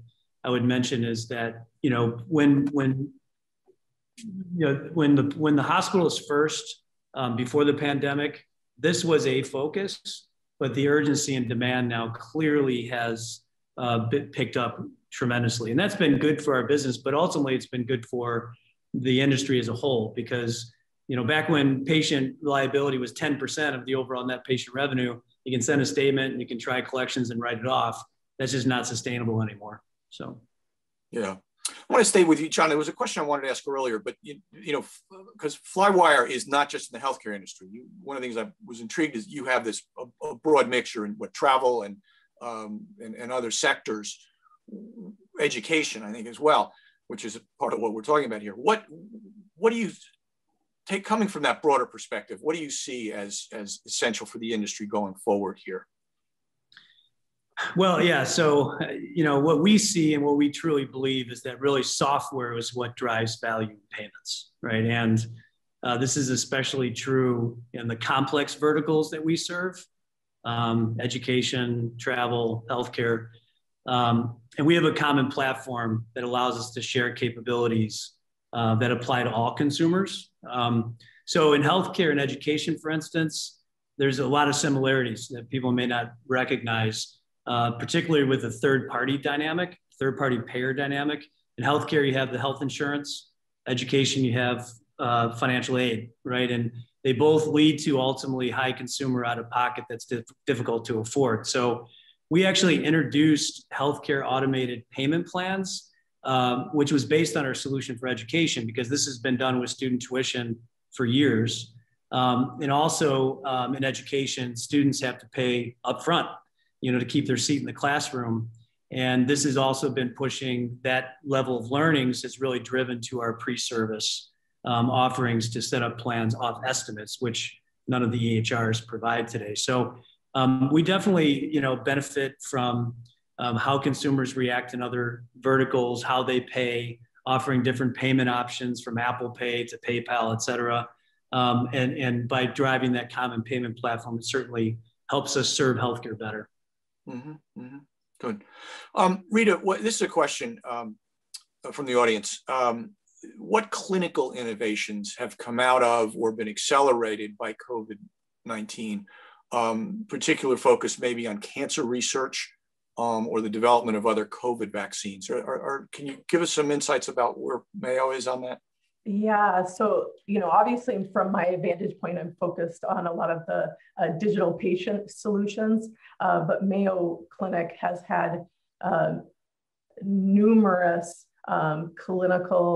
I would mention is that, you know, when, when, you know, when the, when the hospital is first, um, before the pandemic, this was a focus, but the urgency and demand now clearly has uh, been picked up tremendously. And that's been good for our business, but ultimately it's been good for the industry as a whole, because, you know, back when patient liability was ten percent of the overall net patient revenue, you can send a statement and you can try collections and write it off. That's just not sustainable anymore. So, yeah, I want to stay with you, John. There was a question I wanted to ask earlier, but you, you know, because Flywire is not just in the healthcare industry. You, one of the things I was intrigued is you have this a, a broad mixture in what travel and, um, and, and other sectors. Education, I think, as well. which is part of what we're talking about here. What, what do you take, coming from that broader perspective, what do you see as, as essential for the industry going forward here? Well, yeah, so, you know, what we see and what we truly believe is that really software is what drives value in payments, right? And uh, this is especially true in the complex verticals that we serve, um, education, travel, healthcare. Um, and we have a common platform that allows us to share capabilities uh, that apply to all consumers. Um, so in healthcare and education, for instance, there's a lot of similarities that people may not recognize, Uh, particularly with the third-party dynamic, third-party payer dynamic. In healthcare, you have the health insurance. Education, you have uh, financial aid, right? And they both lead to ultimately high consumer out-of-pocket that's dif- difficult to afford. So we actually introduced healthcare automated payment plans, um, which was based on our solution for education, because this has been done with student tuition for years. Um, and also um, in education, students have to pay upfront, you know, to keep their seat in the classroom. And this has also been pushing that level of learnings has really driven to our pre-service um, offerings to set up plans off estimates, which none of the E H Rs provide today. So um, we definitely, you know, benefit from um, how consumers react in other verticals, how they pay, offering different payment options from Apple Pay to PayPal, et cetera. Um, and, and by driving that common payment platform, it certainly helps us serve healthcare better. Mm-hmm, mm-hmm. Good. Um, Rita, what, this is a question um, from the audience. Um, what clinical innovations have come out of or been accelerated by COVID nineteen? Um, particular focus maybe on cancer research um, or the development of other COVID vaccines. Or, or, or can you give us some insights about where Mayo is on that? Yeah, so, you know, obviously from my vantage point, I'm focused on a lot of the uh, digital patient solutions, uh, but Mayo Clinic has had uh, numerous um, clinical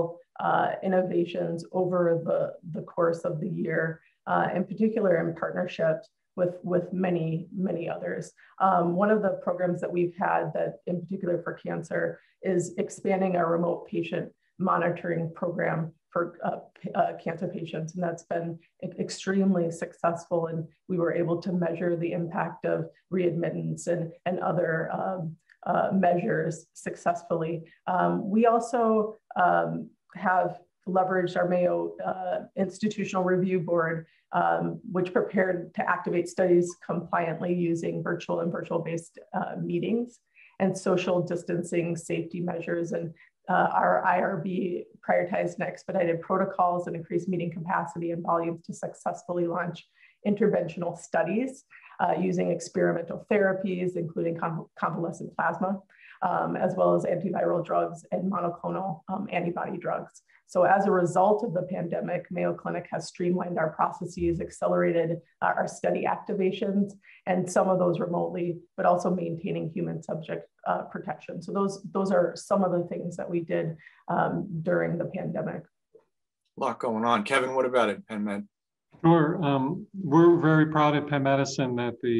uh, innovations over the, the course of the year, uh, in particular in partnership with, with many, many others. Um, one of the programs that we've had that in particular for cancer is expanding our remote patient monitoring program for uh, uh, cancer patients. And that's been extremely successful. And we were able to measure the impact of readmittance and, and other um, uh, measures successfully. Um, we also um, have leveraged our Mayo uh, Institutional Review Board, um, which prepared to activate studies compliantly using virtual and virtual-based uh, meetings and social distancing safety measures. And Uh, our I R B prioritized and expedited protocols and increased meeting capacity and volumes to successfully launch interventional studies uh, using experimental therapies, including con convalescent plasma, um, as well as antiviral drugs and monoclonal um, antibody drugs. So as a result of the pandemic, Mayo Clinic has streamlined our processes, accelerated uh, our study activations, and some of those remotely, but also maintaining human subject uh, protection. So those, those are some of the things that we did um, during the pandemic. A lot going on. Kevin, what about it, Penn Med? Sure. Um, we're very proud at Penn Medicine that the,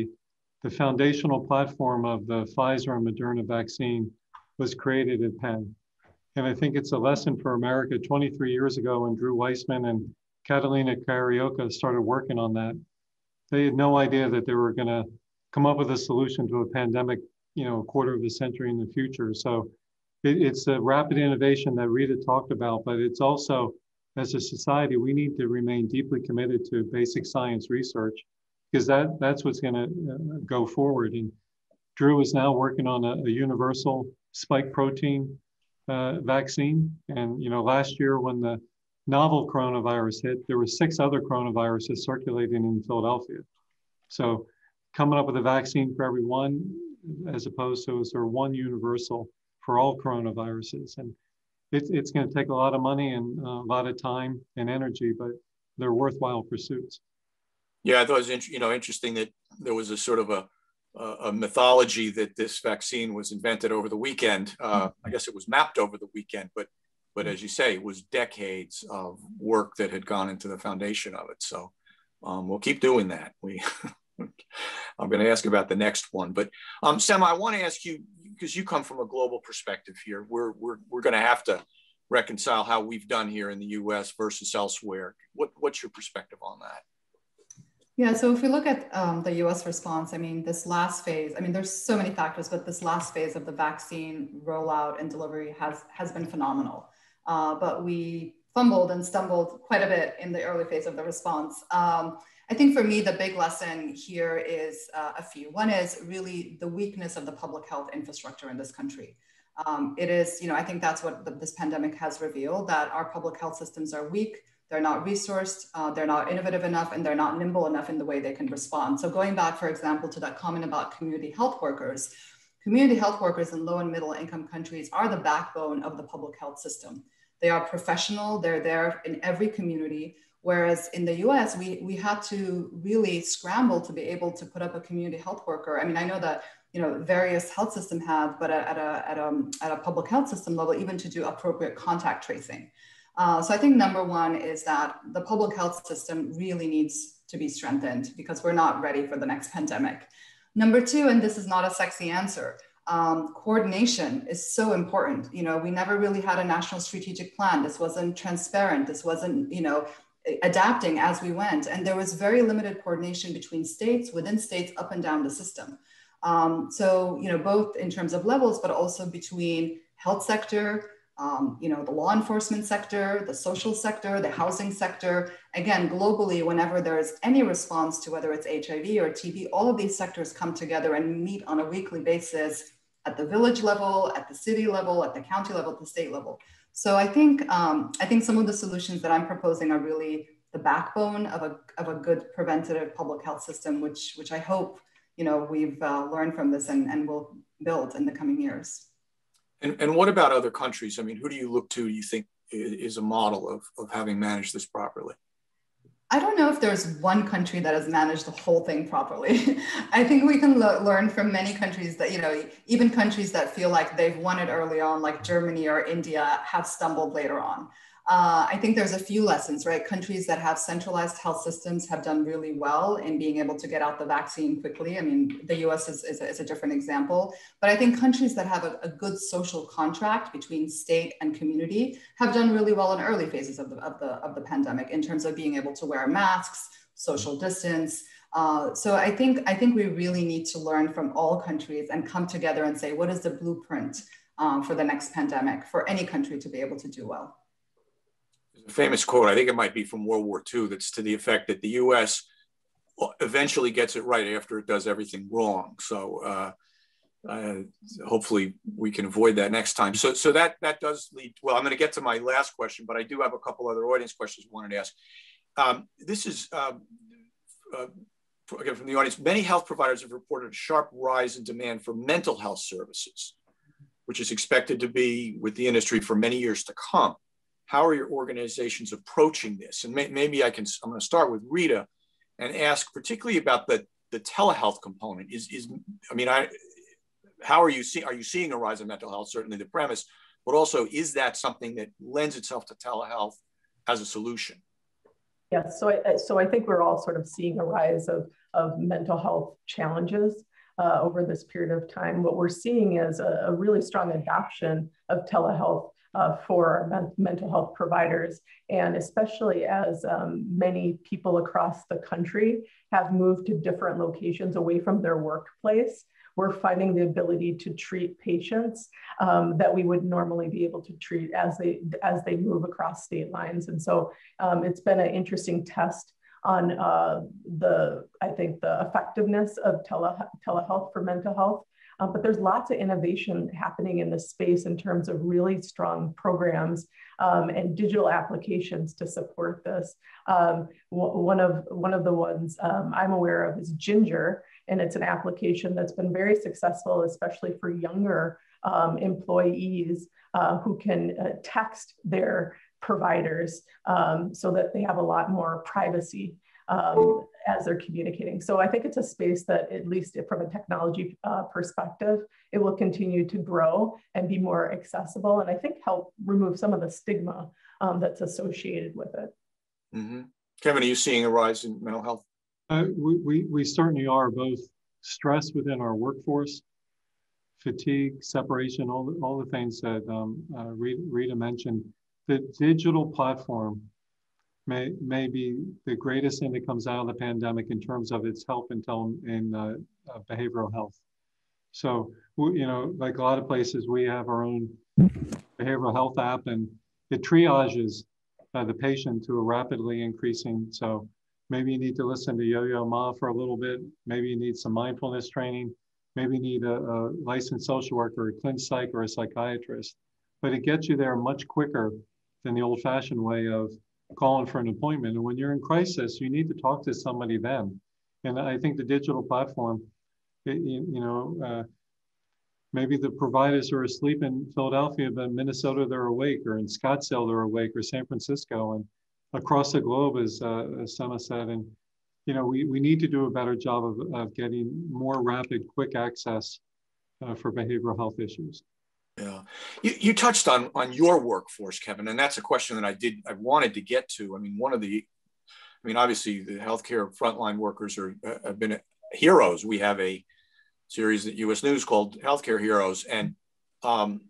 the foundational platform of the Pfizer and Moderna vaccine was created at Penn. And I think it's a lesson for America. twenty-three years ago when Drew Weissman and Catalina Carioca started working on that, they had no idea that they were gonna come up with a solution to a pandemic, you know, a quarter of a century in the future. So it, it's a rapid innovation that Rita talked about, but it's also, as a society, we need to remain deeply committed to basic science research, because that, that's what's gonna uh, go forward. And Drew is now working on a, a universal spike protein Uh, vaccine. And, you know, last year when the novel coronavirus hit, there were six other coronaviruses circulating in Philadelphia. So coming up with a vaccine for everyone, as opposed to sort of one universal for all coronaviruses. And it, it's going to take a lot of money and a lot of time and energy, but they're worthwhile pursuits. Yeah, I thought it was, you know, interesting that there was a sort of a a mythology that this vaccine was invented over the weekend. Uh, I guess it was mapped over the weekend, but but as you say, it was decades of work that had gone into the foundation of it. So um, we'll keep doing that. We I'm going to ask about the next one, but um, Sema, I want to ask you, because you come from a global perspective here. We're we're we're going to have to reconcile how we've done here in the U S versus elsewhere. What, what's your perspective on that? Yeah, so if we look at um, the U S response, I mean, this last phase, I mean, there's so many factors, but this last phase of the vaccine rollout and delivery has, has been phenomenal. Uh, but we fumbled and stumbled quite a bit in the early phase of the response. Um, I think for me, the big lesson here is uh, a few. One is really the weakness of the public health infrastructure in this country. Um, it is, you know, I think that's what the, this pandemic has revealed, that our public health systems are weak. They're not resourced, uh, they're not innovative enough, and they're not nimble enough in the way they can respond. So going back, for example, to that comment about community health workers, community health workers in low and middle income countries are the backbone of the public health system. They are professional, they're there in every community. Whereas in the U S, we, we had to really scramble to be able to put up a community health worker. I mean, I know that, you know, various health systems have, but at a, at a, at a public health system level, even to do appropriate contact tracing. Uh, so I think number one is that the public health system really needs to be strengthened because we're not ready for the next pandemic. Number two, and this is not a sexy answer, um, coordination is so important. You know, we never really had a national strategic plan. This wasn't transparent. This wasn't, you know, adapting as we went. And there was very limited coordination between states, within states, up and down the system. Um, so, you know, both in terms of levels, but also between health sector, Um, you know, the law enforcement sector, the social sector, the housing sector. Again, globally, whenever there is any response to whether it's H I V or T B, all of these sectors come together and meet on a weekly basis at the village level, at the city level, at the county level, at the state level. So I think, um, I think some of the solutions that I'm proposing are really the backbone of a, of a good preventative public health system, which, which I hope, you know, we've uh, learned from this and, and will build in the coming years. And, and what about other countries? I mean, who do you look to, you think is a model of, of having managed this properly? I don't know if there's one country that has managed the whole thing properly. I think we can le- learn from many countries that, you know, even countries that feel like they've won it early on, like Germany or India, have stumbled later on. Uh, I think there's a few lessons, right? Countries that have centralized health systems have done really well in being able to get out the vaccine quickly. I mean, the U S is, is, a, is a different example, but I think countries that have a, a good social contract between state and community have done really well in early phases of the, of the, of the pandemic in terms of being able to wear masks, social distance. Uh, so I think, I think we really need to learn from all countries and come together and say, what is the blueprint um, for the next pandemic for any country to be able to do well? Famous quote, I think it might be from World War Two, that's to the effect that the U S eventually gets it right after it does everything wrong. So uh, uh, hopefully we can avoid that next time. So, so that, that does lead, well, I'm going to get to my last question, but I do have a couple other audience questions I wanted to ask. Um, this is, um, uh, again, from the audience, many health providers have reported a sharp rise in demand for mental health services, which is expected to be with the industry for many years to come. How are your organizations approaching this? And may, maybe I can, I'm gonna start with Rita and ask particularly about the, the telehealth component. Is, is I mean, I, how are you, see, are you seeing a rise in mental health? Certainly the premise, but also is that something that lends itself to telehealth as a solution? Yes, so I, so I think we're all sort of seeing a rise of, of mental health challenges uh, over this period of time. What we're seeing is a, a really strong adoption of telehealth Uh, for men mental health providers. And especially as um, many people across the country have moved to different locations away from their workplace, we're finding the ability to treat patients um, that we would normally be able to treat as they, as they move across state lines. And so um, it's been an interesting test on uh, the, I think, the effectiveness of tele telehealth for mental health. Uh, but there's lots of innovation happening in this space in terms of really strong programs um, and digital applications to support this. Um, one of, one of the ones um, I'm aware of is Ginger, and it's an application that's been very successful, especially for younger um, employees uh, who can uh, text their providers um, so that they have a lot more privacy Um, as they're communicating. So I think it's a space that, at least from a technology uh, perspective, it will continue to grow and be more accessible, and I think help remove some of the stigma um, that's associated with it. Mm-hmm. Kevin, are you seeing a rise in mental health? Uh, we, we, we certainly are, both stress within our workforce, fatigue, separation, all the, all the things that um, uh, Rita, Rita mentioned. The digital platform may, may be the greatest thing that comes out of the pandemic in terms of its help in, in uh, uh, behavioral health. So, you know, like a lot of places, we have our own behavioral health app, and it triages uh, the patient to a rapidly increasing. So maybe you need to listen to Yo-Yo Ma for a little bit. Maybe you need some mindfulness training. Maybe you need a, a licensed social worker, a clin psych, or a psychiatrist. But it gets you there much quicker than the old-fashioned way of calling for an appointment. And when you're in crisis, you need to talk to somebody then. And I think the digital platform, it, you, you know, uh, maybe the providers are asleep in Philadelphia, but in Minnesota they're awake, or in Scottsdale they're awake, or San Francisco, and across the globe, as, uh, as Sema said. And you know, we, we need to do a better job of, of getting more rapid, quick access uh, for behavioral health issues. Yeah, you, you touched on on your workforce, Kevin, and that's a question that I did I wanted to get to. I mean, one of the, I mean, obviously the healthcare frontline workers are uh, have been heroes. We have a series at U S News called Healthcare Heroes, and um,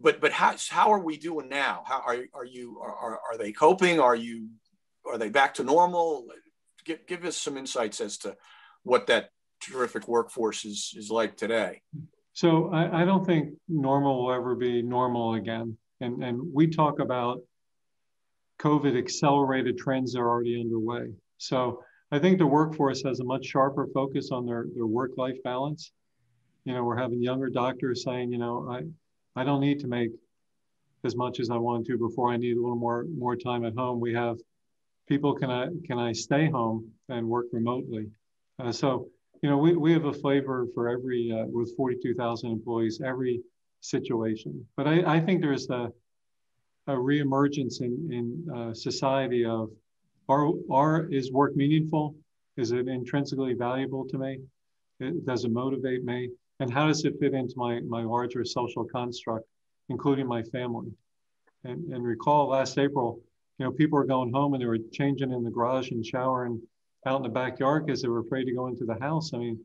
but but how how are we doing now? How are are you are are they coping? Are you are they back to normal? Give give us some insights as to what that terrific workforce is is like today. So I, I don't think normal will ever be normal again. And, and we talk about COVID accelerated trends that are already underway. So I think the workforce has a much sharper focus on their, their work-life balance. You know, we're having younger doctors saying, you know, I, I don't need to make as much as I wanted to before. I need a little more, more time at home. We have people, can I, can I stay home and work remotely? Uh, so. You know, we, we have a flavor for every, uh, with forty-two thousand employees, every situation. But I, I think there's a, a reemergence in, in uh, society of, are, are, is work meaningful? Is it intrinsically valuable to me? It, does it motivate me? And how does it fit into my, my larger social construct, including my family? And, and recall last April, you know, people were going home and they were changing in the garage and showering out in the backyard because they were afraid to go into the house. I mean,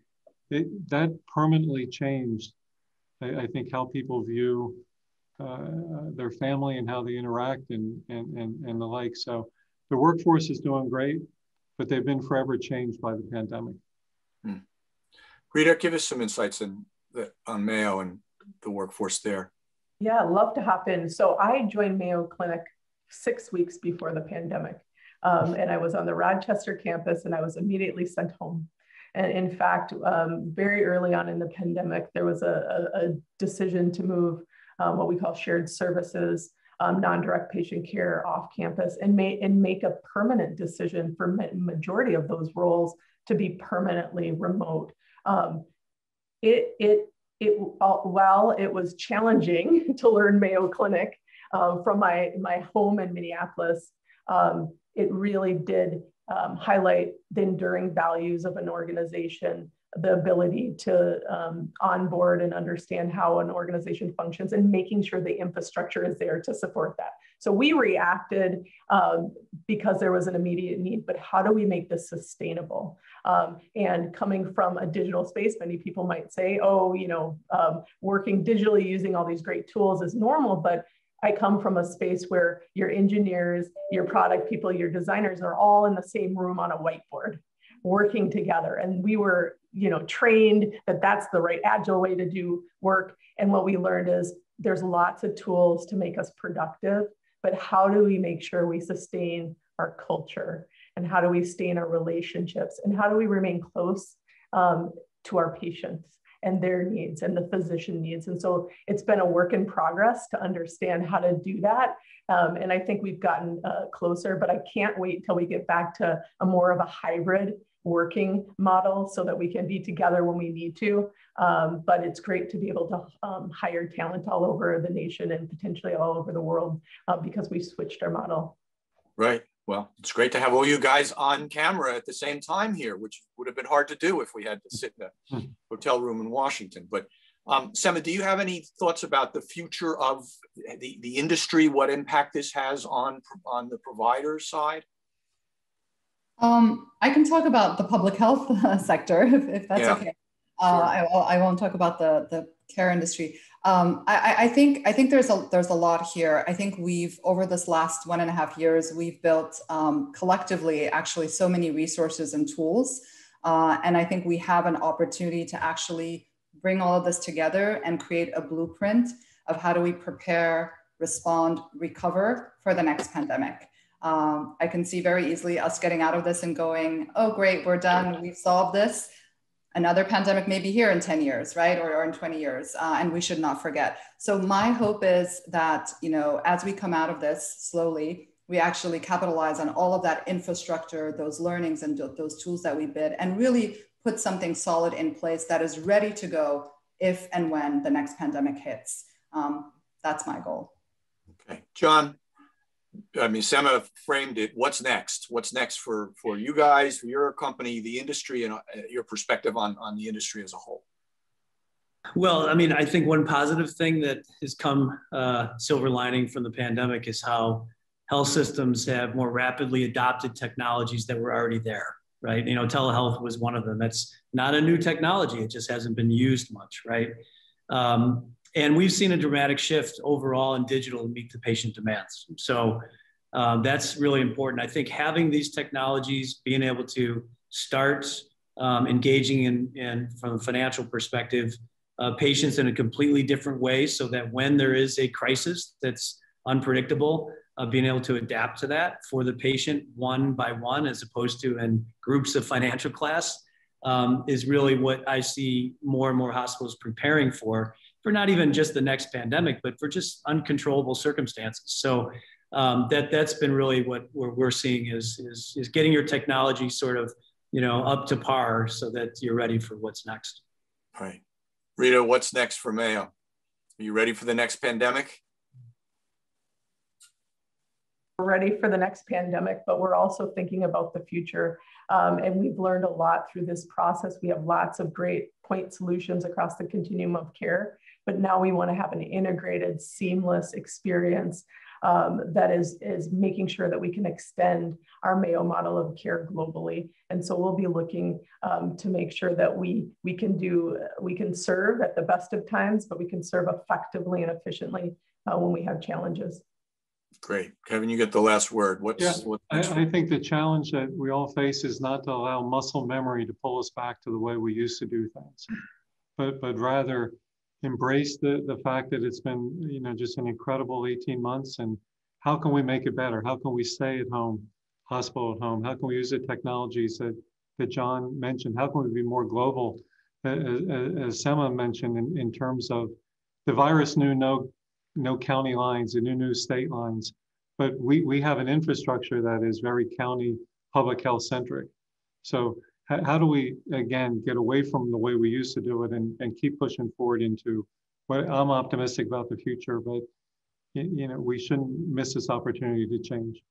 it, that permanently changed, I, I think, how people view uh, their family and how they interact and, and, and, and the like. So the workforce is doing great, but they've been forever changed by the pandemic. Hmm. Rita, give us some insights in the, on Mayo and the workforce there. Yeah, I'd love to hop in. So I joined Mayo Clinic six weeks before the pandemic. Um, and I was on the Rochester campus, and I was immediately sent home. And in fact, um, very early on in the pandemic, there was a, a, a decision to move um, what we call shared services, um, non-direct patient care off campus, and, may, and make a permanent decision for ma- majority of those roles to be permanently remote. Um, it, it, it, while it was challenging to learn Mayo Clinic um, from my, my home in Minneapolis, um, it really did um, highlight the enduring values of an organization, the ability to um, onboard and understand how an organization functions, and making sure the infrastructure is there to support that. So we reacted um, because there was an immediate need, but how do we make this sustainable? Um, and coming from a digital space, many people might say, oh, you know, um, working digitally using all these great tools is normal, but I come from a space where your engineers, your product people, your designers are all in the same room on a whiteboard, working together. And we were, you know, trained that that's the right agile way to do work. And what we learned is there's lots of tools to make us productive, but how do we make sure we sustain our culture? And how do we sustain our relationships? And how do we remain close um, to our patients and their needs and the physician needs? And so it's been a work in progress to understand how to do that. Um, and I think we've gotten uh, closer, but I can't wait till we get back to a more of a hybrid working model so that we can be together when we need to. Um, but it's great to be able to um, hire talent all over the nation and potentially all over the world uh, because we switched our model. Right. Well, it's great to have all you guys on camera at the same time here, which would have been hard to do if we had to sit in a hotel room in Washington. But um, Sema, do you have any thoughts about the future of the, the industry, what impact this has on, on the provider side? Um, I can talk about the public health uh, sector, if, if that's yeah. okay. Uh, sure. I, I won't talk about the, the care industry. Um, I, I think I think there's a there's a lot here. I think we've over this last one and a half years we've built um, collectively actually so many resources and tools, uh, and I think we have an opportunity to actually bring all of this together and create a blueprint of how do we prepare, respond, recover for the next pandemic. Um, I can see very easily us getting out of this and going, oh great, we're done, we've solved this. Another pandemic may be here in ten years, right? Or, or in twenty years, uh, and we should not forget. So my hope is that, you know, as we come out of this slowly, we actually capitalize on all of that infrastructure, those learnings and those tools that we bid, and really put something solid in place that is ready to go if and when the next pandemic hits. Um, that's my goal. Okay, John, I mean, Sema framed it, what's next? What's next for, for you guys, for your company, the industry, and your perspective on, on the industry as a whole? Well, I mean, I think one positive thing that has come, uh, silver lining from the pandemic is how health systems have more rapidly adopted technologies that were already there, right? You know, telehealth was one of them. That's not a new technology. It just hasn't been used much, right? Um, And we've seen a dramatic shift overall in digital to meet the patient demands. So um, that's really important. I think having these technologies, being able to start um, engaging in, in, from a financial perspective, uh, patients in a completely different way so that when there is a crisis that's unpredictable, uh, being able to adapt to that for the patient one by one, as opposed to in groups of financial class, um, is really what I see more and more hospitals preparing for. For not even just the next pandemic, but for just uncontrollable circumstances. So um, that that's been really what we're seeing is, is is getting your technology sort of you know up to par so that you're ready for what's next. All right, Rita, what's next for Mayo? Are you ready for the next pandemic? We're ready for the next pandemic, but we're also thinking about the future. Um, and we've learned a lot through this process. We have lots of great point solutions across the continuum of care. But now we want to have an integrated, seamless experience um, that is, is making sure that we can extend our Mayo model of care globally. And so we'll be looking um, to make sure that we, we can do, we can serve at the best of times, but we can serve effectively and efficiently uh, when we have challenges. Great. Kevin, you get the last word. What's, yeah, what's I, I think the challenge that we all face is not to allow muscle memory to pull us back to the way we used to do things, but, but rather embrace the, the fact that it's been, you know, just an incredible eighteen months, and how can we make it better? How can we stay at home, hospital at home? How can we use the technologies that, that John mentioned? How can we be more global, as, as Sema mentioned, in, in terms of the virus knew no no county lines and new new state lines, but we, we have an infrastructure that is very county public health centric. So how do we, again, get away from the way we used to do it and, and keep pushing forward into what I'm optimistic about the future, but you know, we shouldn't miss this opportunity to change.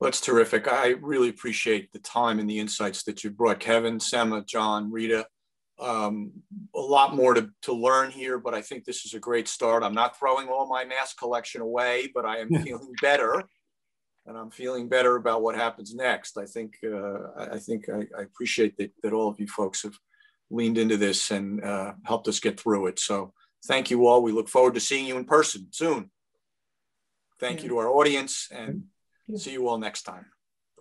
Well, that's terrific. I really appreciate the time and the insights that you brought, Kevin, Sema, John, Rita. Um, a lot more to, to learn here, but I think this is a great start. I'm not throwing all my mask collection away, but I am feeling better, and I'm feeling better about what happens next. I think uh, I think I, I appreciate that, that all of you folks have leaned into this and uh, helped us get through it. So thank you all. We look forward to seeing you in person soon. Thank you to our audience, and see you all next time.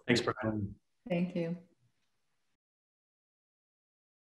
Thanks, Brian. Thank you.